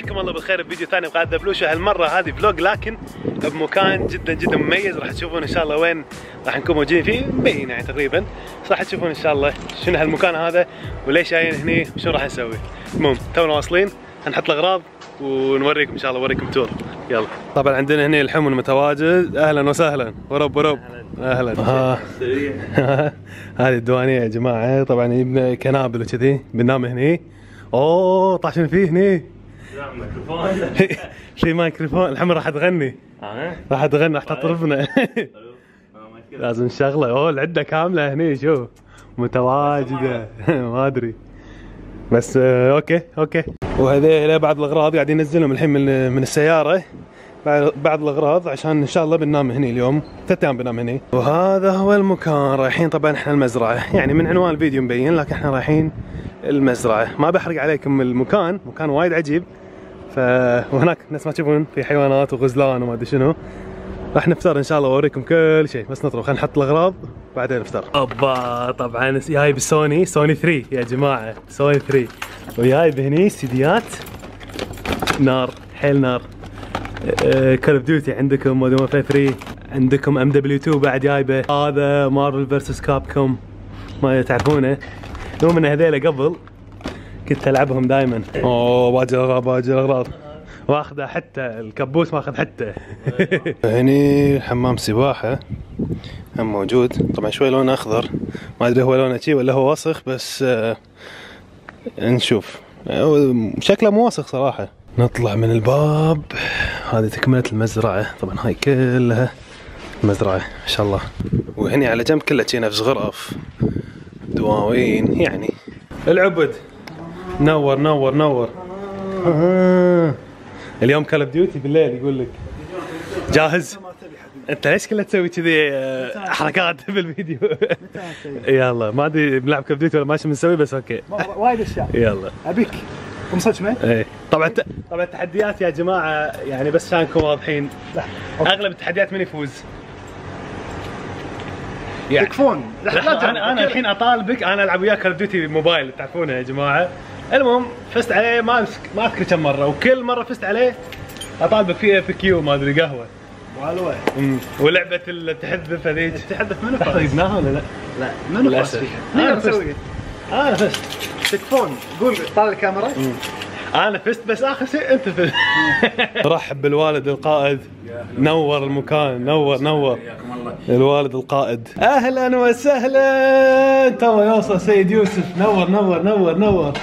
صباحكم الله بالخير بفيديو ثاني بقناة دبلوشة. هالمرة هذه فلوج لكن بمكان جدا جدا مميز، راح تشوفون ان شاء الله وين راح نكون موجودين فيه مبين يعني تقريبا، راح تشوفون ان شاء الله شنو هالمكان هذا وليش جايين هني وشنو راح نسوي. المهم تونا واصلين، هنحط الاغراض ونوريكم ان شاء الله، اوريكم تور. يلا طبعا عندنا هنا الحمل متواجد. اهلا وسهلا ورب ورب. اهلا سريع. هذه الديوانيه يا جماعه، طبعا يبنى كنابل وكذي، بننام هني. اوه طاشين فيه هني ميكروفون. في مايكروفون، الحمر راح تغني. راح تغني، راح تطربنا. لازم نشغله. اوه العده كامله هني، شوف متواجده. ما ادري بس اوكي. وهذيلا بعض الاغراض قاعد ينزلهم الحين من السياره، بعض الاغراض عشان ان شاء الله بننام هني اليوم، 3 ايام بننام هني. وهذا هو المكان، رايحين طبعا احنا المزرعه، يعني من عنوان الفيديو مبين لكن احنا رايحين المزرعه. ما بحرق عليكم المكان، مكان وايد عجيب. وهناك نفس ما تشوفون في حيوانات وغزلان وما ادري شنو. راح نفطر ان شاء الله واوريكم كل شيء، بس نطلب خلينا نحط الاغراض بعدين نفطر. اوبا طبعا جايب سوني 3 يا جماعه، سوني 3، وجايب هني سيديات نار، حيل نار. كول اوف ديوتي عندكم، مودرن وورفير 3 عندكم، ام دبليو 2 بعد جايبه. هذا مارفل فيرسس كاب كوم، ما تعرفونه، لو من هذيلا قبل كنت العبهم دائما. اوه باجي الاغراض واخذه، حتى الكبوس ماخذ حتى. هني حمام سباحه هم موجود، طبعا شوي لونه اخضر، ما ادري هو لونه شي ولا هو وسخ، بس نشوف شكله مو وسخ صراحه. نطلع من الباب، هذه تكمله المزرعه، طبعا هاي كلها مزرعه ان شاء الله. وهني على جنب كله شي نفس غرف دواوين يعني. العبد نور. اليوم كول اوف ديوتي بالليل يقول لك. جاهز؟ انت ليش كلها تسوي كذي حركات بالفيديو؟ يلا ما ادري بنلعب كول اوف ديوتي ولا ما بنسوي، بس اوكي وايد اشياء. يلا ابيك ومصدمه. اي طبعا التحديات يا جماعه، يعني بس عشان نكون واضحين اغلب التحديات من يفوز؟ يكفون يعني. انا الحين اطالبك، انا العب وياك كول اوف ديوتي موبايل تعرفونه يا جماعه. المهم فزت عليه ما اذكر كم مره، وكل مره فزت عليه اطالبك في اف كيو ما ادري قهوه والله. ولعبه التحدث هذيك، التحدث منو فاز؟ فزناها ولا لا؟ لا منو فاز فيها؟ انا مسويها، انا فزت. تكفون قول طال الكاميرا. انا فزت بس اخر شيء انت فزت. رحب بالوالد القائد، نور المكان، نور الوالد القائد. اهلا وسهلا، تو يوصل سيد يوسف. نور.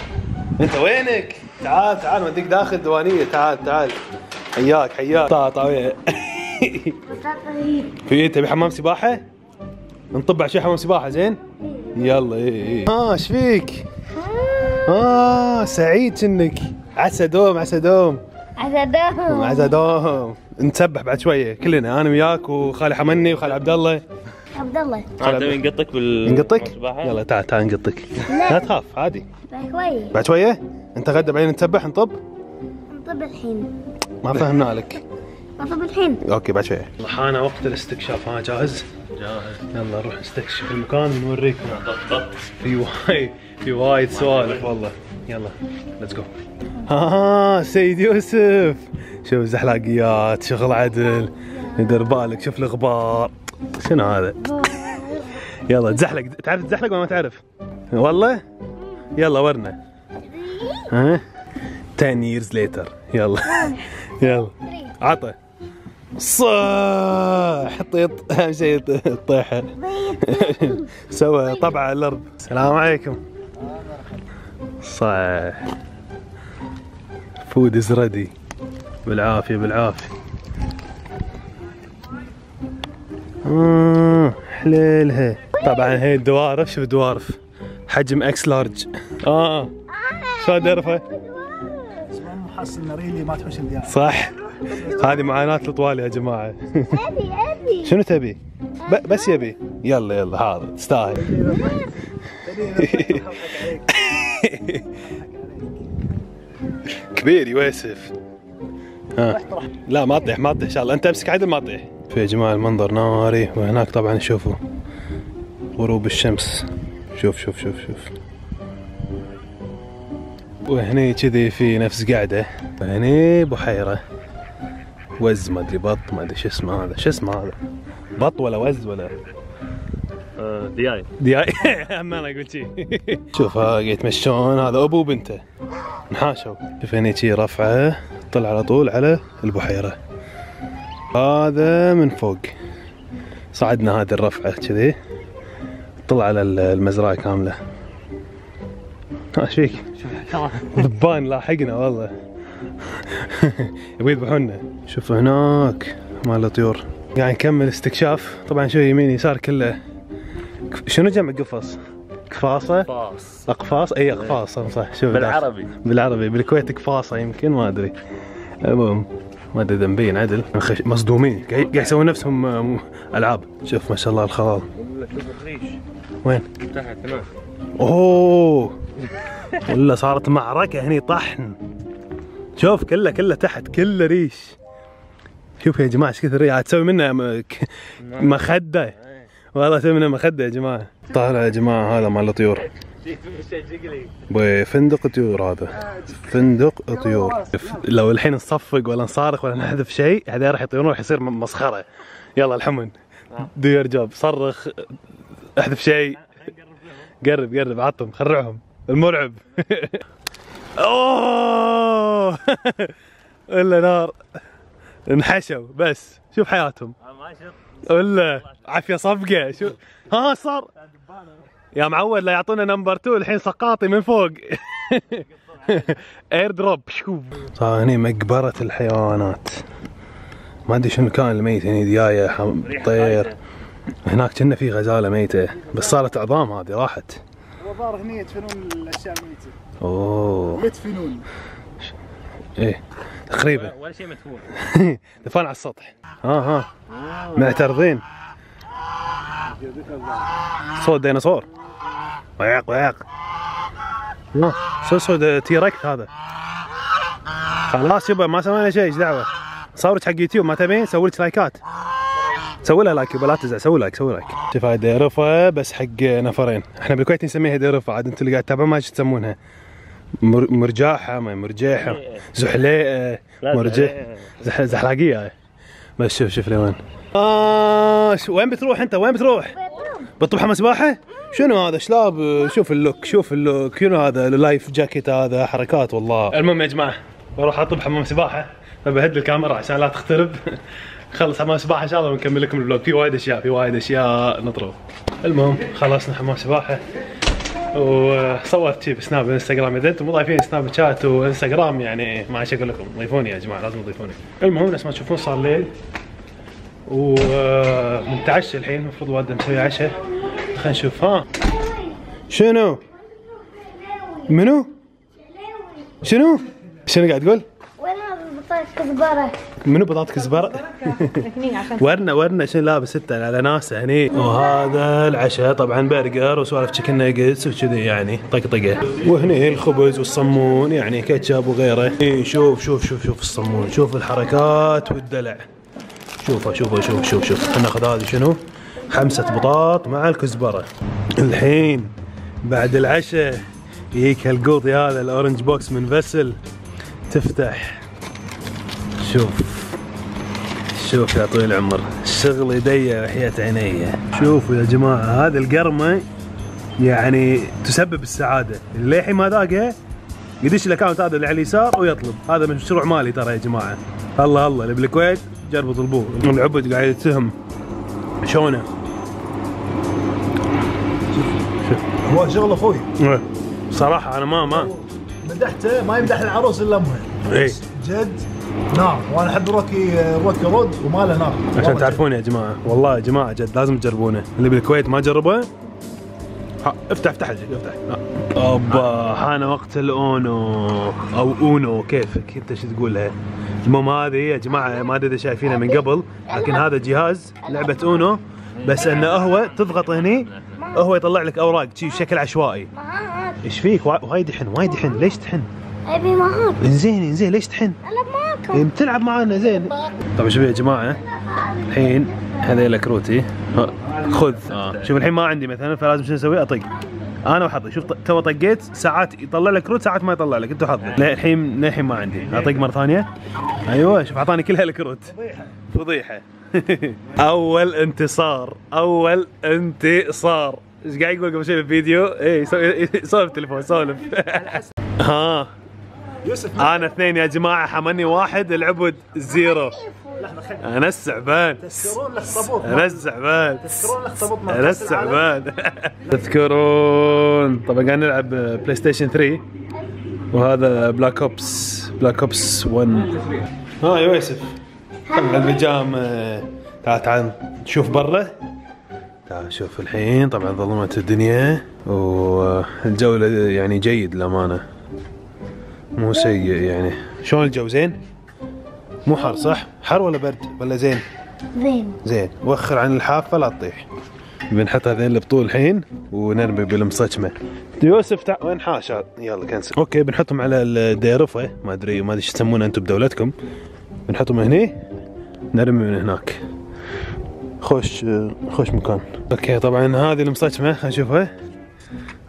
انت وينك؟ تعال وديك داخل ديوانيه، تعال حياك. طاطا في تبي حمام سباحه؟ نطبع شي حمام سباحه زين؟ يلا. ايش فيك؟ سعيد انك. عسى دوم نسبح بعد شويه كلنا، انا وياك وخالي حمني وخالي عبد الله. تبي نقطك نقطك؟ يلا تعال نقطك. لا تخاف عادي. بعد شويه نتغدى بعدين نتسبح نطب الحين. ما فهمنا لك. نطب الحين. اوكي بعد شويه. حان وقت الاستكشاف. ها جاهز؟ يلا نروح نستكشف المكان ونوريكم. في وايد سوالف والله. يلا ليتس جو. سيد يوسف، شوف زحلاقيات، شغل عدل، يدير بالك، شوف الغبار، شنو هذا؟ يلا تزحلق، تعرف تزحلق ولا ما تعرف؟ والله؟ يلا ورنا. ها؟ 10 years later. يلا عطى. صاح طيط، اهم شيء الطيحه. سوى طبعه على الارض. السلام عليكم. صح. فود از ريدي. بالعافيه. حليلها. طبعا هي الدوارف، شوف الدوارف حجم اكس لارج. شلون درفه؟ اسمعوا حاسس ان ريلي ما تحوش الديار. صح. هذه معاناة الطوال يا جماعة. ابي شنو تبي؟ بس يبي. يلا حاضر تستاهل. كبير يوسف. لا ما تطيح ان شاء الله، انت امسك عدل ما تطيح. يا جماعة المنظر ناري، وهناك طبعا شوفوا غروب الشمس. شوف وهني كذي في نفس قاعده، هني بحيره وز ما ادري بط ما ادري شو اسمه هذا، شو اسمه هذا؟ بط ولا وز ولا دياي؟ دياي اما انا اقول شي. شوف ها يتمشون، هذا ابو وبنته انحاشوا. شوف هني شي رفعه طلع على طول على البحيره. هذا من فوق صعدنا هذه الرفعه كذي طلع على المزرعه كامله. ايش فيك؟ ذبان لاحقنا والله يبغى يذبحونا. شوف هناك مال الطيور. قاعد يعني نكمل استكشاف. طبعا شوف يمين يسار كله شنو جمع قفص؟ قفاصه؟ قفاص. اقفاص؟ اي اقفاص صح. شوف بالعربي، بالعربي بالكويت قفاصه يمكن، ما ادري. المهم ما ادري ذنبين عدل مصدومين قاعد يسوون نفسهم العاب. شوف ما شاء الله الخضار. شوف الريش وين؟ تحت هناك. اوه ولا صارت معركة هني طحن. شوف كله كله تحت كله ريش. شوف يا جماعة ايش كثر ريش، تسوي منها مخدة والله، تسوي منها مخدة يا جماعة. طالع يا جماعة هذا مال الطيور، فندق طيور. هذا فندق طيور. لو الحين نصفق ولا نصارخ ولا نحذف شيء هذا راح يطيرون، راح يصير مسخرة. يلا الحمن دو يور جوب، صرخ احذف شيء. قرب قرب عطهم، خرعهم المرعب. اوه الا نار، انحشوا بس. شوف حياتهم الا عافيه صفقه. شوف ها صار يا معود لا يعطونا نمبر 2 الحين، سقاطي من فوق اير دروب. شوف صار هني مقبره الحيوانات، ما ادري شنو كان الميت هني، ديايه طير. هناك كنا في غزاله ميته بس صارت عظام، هذه راحت. وظهر هني يدفنون الاشياء الميته. اوه يدفنون ايه تقريبا ولا شيء مدفون دفن على السطح. ها معترضين. صوت ديناصور وياق وياق. صوت تيركت هذا. خلاص يبا ما سوينا شيء، ايش دعوه؟ صورك حق يوتيوب ما تبين؟ سوي لك لايكات، سوي لها لايك يبا لا تزعل، سوي لايك سوي لايك. شوف هاي ديرفة بس حق نفرين، احنا بالكويت نسميها ديرفة، عاد انتوا اللي قاعد تتابعون ما ايش تسمونها؟ مرجاحة، مرجيحة، زحليقة، مرجيحة، زحلاقية. بس شوف شوف لوين. وين بتروح انت؟ وين بتروح؟ بتروح حمام سباحة؟ شنو هذا شلاب؟ شوف اللوك، شوف اللوك، شنو هذا اللايف جاكيت هذا؟ حركات والله. المهم يا جماعة بروح اطب حمام سباحة، فبهد الكاميرا عشان لا تخترب. خلص حمام سباحة ان شاء الله ونكمل لكم الفلوج، في وايد اشياء، في وايد اشياء نطرو. المهم خلصنا حمام سباحة وصورت شي بسناب انستغرام. اذا انتم مو ضايفين سناب شات وانستغرام يعني ما عاد اقول لكم، ضيفوني يا جماعة لازم تضيفوني. المهم نفس ما تشوفون صار ليل ومنتعشى الحين، المفروض والدة مسوية عشاء. خلينا نشوف ها شنو؟ منو؟ شنو؟ شنو قاعد تقول؟ بطاطس كزبرة. منو بطاطس كزبرة؟ ورنا ورنا شنو لابس انت على ناسه هني. وهذا العشاء طبعا برجر وسوالف تشيكن ناجتس وكذي يعني طقطقه. وهني الخبز والصمون يعني كاتشب وغيره. اي شوف شوف شوف شوف الصمون، شوف الحركات والدلع. شوفه شوفه شوف شوف شوف. خلينا ناخذ هذه شنو؟ 5 بطاط مع الكزبرة. الحين بعد العشاء يجيك هالقوطي هذا الاورنج بوكس من فسل، تفتح شوف شوف يا طويل العمر، شغل يدي وحياة عيني. شوفوا يا جماعة هذه القرمة يعني تسبب السعادة، اللي الحين ما ذاقها يدش الاكونت هذا اللي على اليسار ويطلب. هذا مشروع مالي ترى يا جماعة، الله الله اللي بالكويت جربوا طلبوه. العبد قاعد يتهم شونه، شوف هو شغل اخوي صراحة. انا ما مدحته، ما يمدح العروس الا امها. اي جد نار، وانا احب روكي رود وما له نار. عشان تعرفون يا جماعه، والله يا جماعه جد لازم تجربونه، اللي بالكويت ما جربه افتح افتح افتح. اوبا حان وقت الاونو او اونو كيفك انت شو تقولها. المهم هذه يا جماعه ما ادري اذا شايفينها من قبل، لكن هذا جهاز لعبه اونو، بس انه هو تضغط هني هو يطلع لك اوراق شي بشكل عشوائي. ايش فيك؟ وايد حن وايد حن، ليش تحن؟ ابي معاك. انزين انزين ليش تحن؟ بتلعب معانا زين. طبعا شوفوا يا جماعه الحين هذيلا كروتي خذ. شوف الحين ما عندي مثلا، فلازم شو اسوي؟ اطق انا وحظي. شوف تو طقيت، ساعات يطلع لك كروت ساعات ما يطلع لك، انت وحظك. لا الحين للحين ما عندي، اطق مره ثانيه. ايوه شوف اعطاني كلها الكروت. فضيحه. اول انتصار، اول انتصار. ايش قاعد يقول قبل شوي بالفيديو؟ اي سولف تليفون سولف. ها يوسف انا اثنين يا جماعه حملني واحد، العبد زيرو. انا السعبان، تذكرون الاخطبوط، انا السعبان تذكرون الاخطبوط، انا السعبان تذكرون. طبعا قاعد نلعب بلاي ستيشن 3 وهذا بلاك اوبس، بلاك اوبس 1. ها يا يوسف طلع البيجام، تعال تعال نشوف برا، تعال شوف. الحين طبعا ظلمت الدنيا والجو يعني جيد للامانه، مو سيء يعني. شلون الجو؟ زين؟ مو حر صح؟ حر ولا برد ولا زين؟ زين زين. وخر عن الحافه لا تطيح. بنحط هذين البطول الحين ونرمي بالمصجمه. يوسف تعال، وين حاش؟ يلا كنسل. اوكي بنحطهم على الديرفه، ما ادري ما ادري ايش تسمونه انتم بدولتكم. بنحطهم هني نرمي من هناك. خوش خوش مكان. اوكي طبعا هذه المصجمه خلينا نشوفها.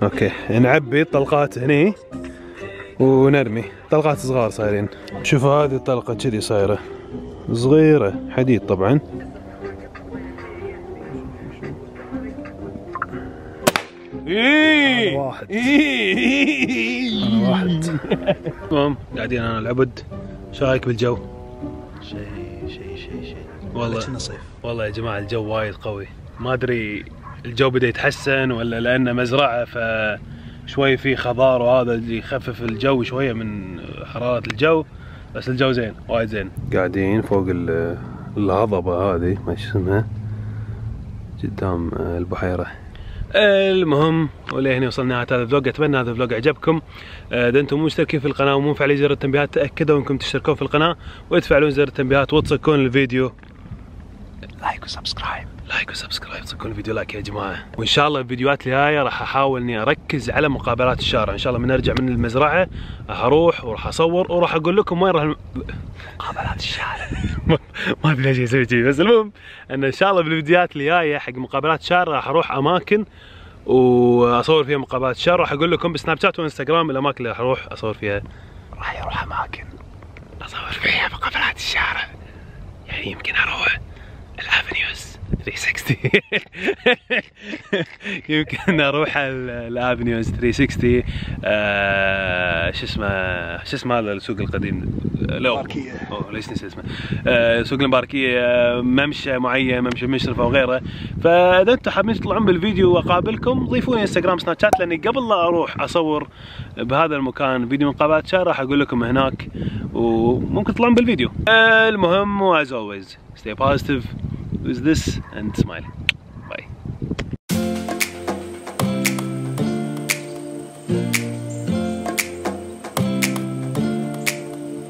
اوكي نعبي الطلقات هني ونرمي. طلقات صغار صايرين، شوفوا هذه الطلقه كذي صايره صغيره حديد طبعا. اي واحد، انا واحد. تمام قاعدين انا العبد. شو رايك بالجو؟ شيء والله كنا صيف. والله يا جماعه الجو وايد قوي، ما ادري الجو بدا يتحسن ولا لانه مزرعه ف شوي في خضار وهذا اللي يخفف الجو شويه من حراره الجو، بس الجو زين وايد زين. قاعدين فوق الهضبه هذه ما اسمها، قدام البحيره. المهم ولهنا وصلنا نهايه هذا الفلوج، اتمنى هذا الفلوج عجبكم. اذا انتم مو مشتركين في القناه ومو مفعلين زر التنبيهات تاكدوا انكم تشتركون في القناه وتفعلون زر التنبيهات وتصكون الفيديو لايك وسبسكرايب، لايك وسبسكرايب، تكون الفيديو لايك يا جماعه. وان شاء الله الفيديوهات الجايه راح احاول اني اركز على مقابلات الشارع، ان شاء الله من ارجع من المزرعه راح اروح وراح اصور وراح اقول لكم وين راح مقابلات الشارع. ما ادري ليش اسوي كذي، بس المهم ان ان شاء الله بالفيديوهات الجايه حق مقابلات الشارع راح اروح اماكن واصور فيها مقابلات الشارع، راح اقول لكم بسناب شات وانستغرام الاماكن اللي راح اروح اصور فيها. راح اروح اماكن اصور فيها مقابلات الشارع، يعني يمكن اروح الافنيوز 360. يمكن اروح الافنيوز 360. شو اسمه هذا السوق القديم؟ لا المباركيه. ليش نسيت اسمه؟ سوق المباركيه، ممشى معين، ممشى مشرفه وغيره. فاذا انتم حابين تطلعون بالفيديو واقابلكم ضيفوني انستغرام سناب شات، لاني قبل لا اروح اصور بهذا المكان فيديو مقابلات شارع راح اقول لكم هناك وممكن تطلعون بالفيديو. المهم as always stay positive with this and smile.